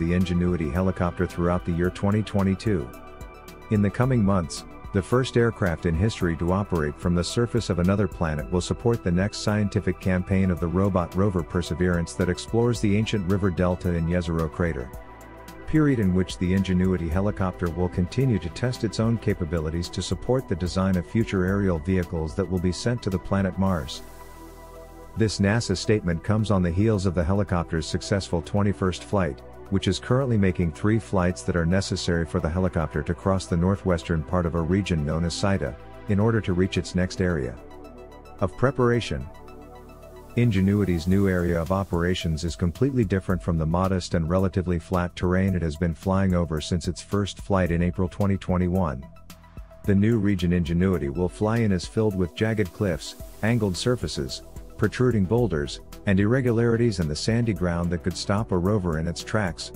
The Ingenuity helicopter throughout the year 2022. In the coming months, the first aircraft in history to operate from the surface of another planet will support the next scientific campaign of the robot rover Perseverance that explores the ancient river delta in Jezero crater. Period in which the Ingenuity helicopter will continue to test its own capabilities to support the design of future aerial vehicles that will be sent to the planet Mars. This NASA statement comes on the heels of the helicopter's successful 21st flight, which is currently making 3 flights that are necessary for the helicopter to cross the northwestern part of a region known as SIDA, in order to reach its next area of preparation. Ingenuity's new area of operations is completely different from the modest and relatively flat terrain it has been flying over since its first flight in April 2021. The new region Ingenuity will fly in is filled with jagged cliffs, angled surfaces, protruding boulders, and irregularities in the sandy ground that could stop a rover in its tracks.